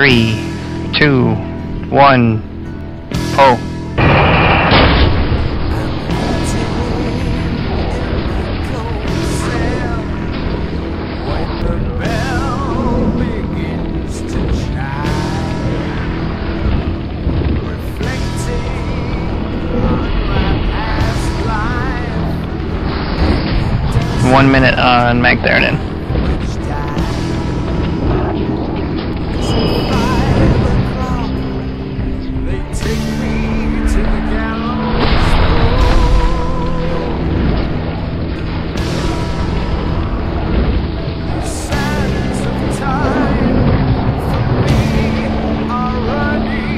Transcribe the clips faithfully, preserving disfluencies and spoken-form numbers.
three, two, one, pull. One minute on Magtheridon.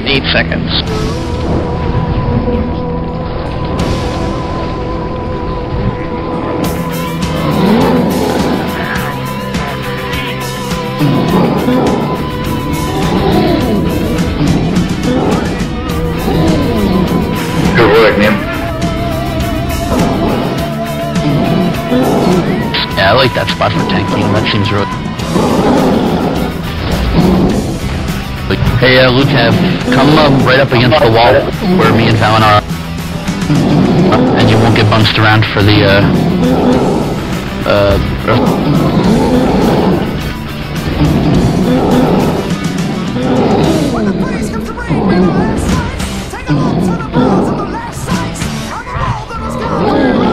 Eight seconds. Good work, man. Yeah, I like that spot for tanking. That seems real. Hey, uh, Luke, have come up right up against the wall where me and Valen are, and you won't get bounced around for the, uh, uh,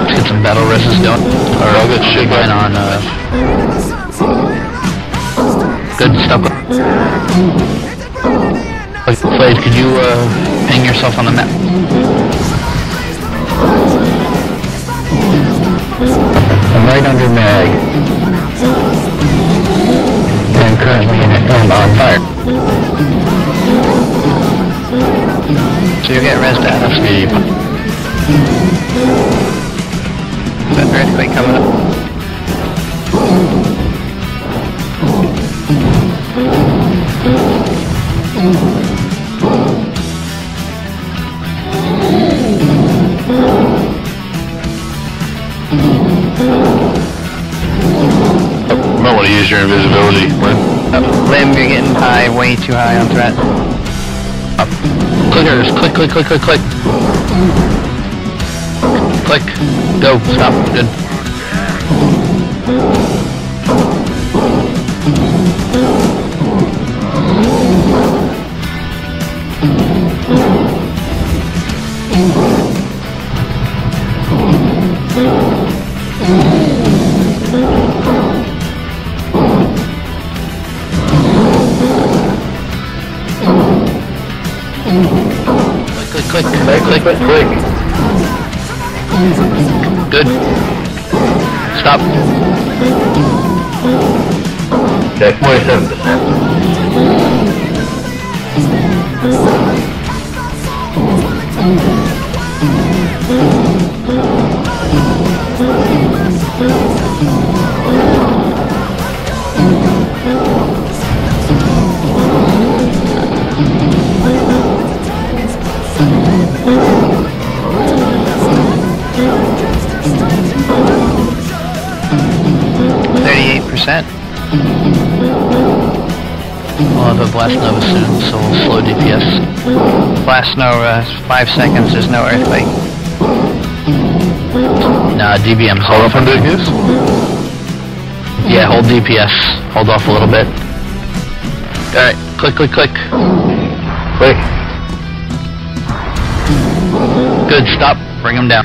let's get some battle rests going, or I'll get shit going on, uh, good stuff. Blade, could you uh, ping yourself on the map? I'm right under Mag. I'm currently in a film on fire. So you get rezzed out of speed. Is that Earthquake coming up? Use your invisibility. Uh, Lim, you're getting high, way too high on threat. Up. Clickers, click, click, click, click, click. Click. Go. Stop. Good. Click, click, click, click, click. Good. Stop. Okay, forty-seven percent. thirty-eight percent. We'll have a Blast Nova soon, so we'll slow D P S. Blast Nova, five seconds, there's no Earthquake. Nah, D B M. Hold off on D P S? Yeah, hold D P S. Hold off a little bit. Alright, click, click, click. Click. Good, stop. Bring him down.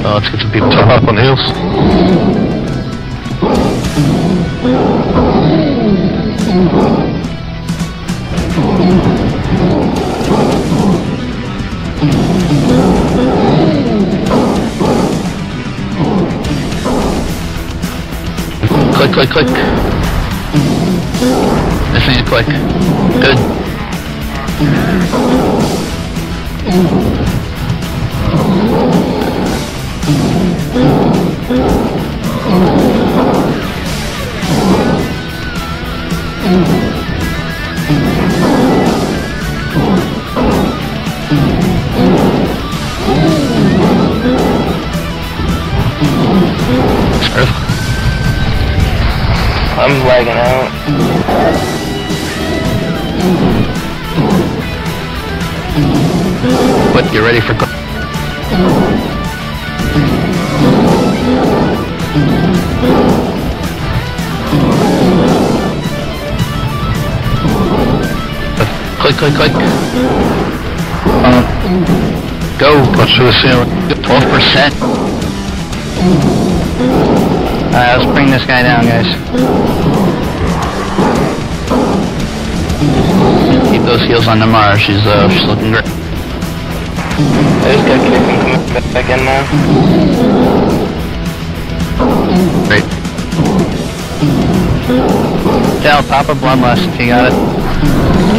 Uh, let's get some people top up on the hills. Click, click, click. This needs a click. Good. Earth. I'm lagging out. But get ready for. Click, click, click. Uh, go. Let's do this. twelve percent. Alright, let's bring this guy down, guys. Keep those heels on Namara, she's uh, she's looking great. I just got kicked and coming back in now. Great. Tell Papa Bloodlust if you got it.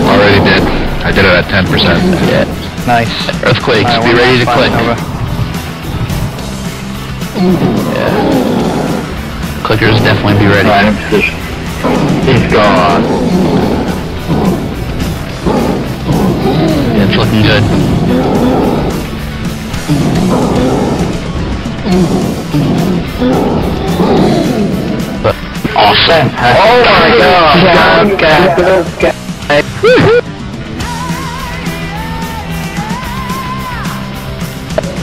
Already did. I did it at ten percent. Yeah. Nice. Earthquakes, right, be ready to click. Yeah. Clickers, definitely be ready. Right, he's gone. Yeah, it's looking good. But awesome. Oh my god. God, God.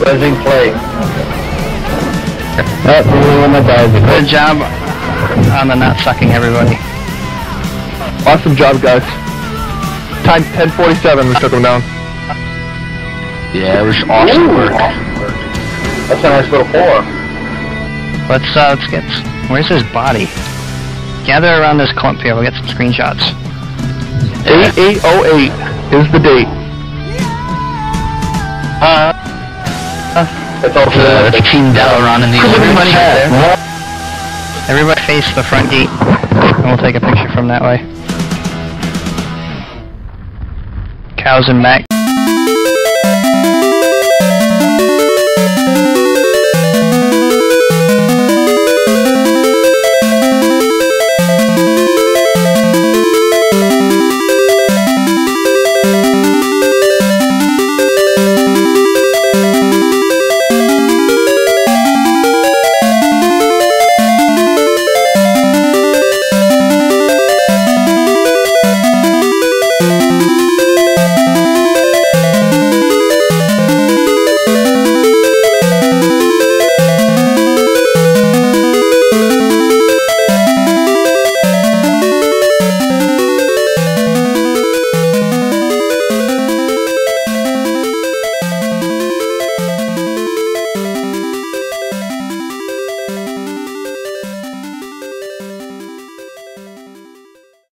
Resin plate. That's the one that dies. Good job on the not sucking, everybody. Awesome job, guys. Time ten forty-seven, we took him down. Yeah, it was awesome. Ooh, work. Awesome work. That's a nice little pour. Let's, uh, let's get... Where's his body? Gather around this clump here, we'll get some screenshots. eighty-eight oh eight is the date. Uh... uh It's all uh, the team Dalaran in the everybody, there. Everybody face the front gate, and we'll take a picture from that way. Cows and Mac.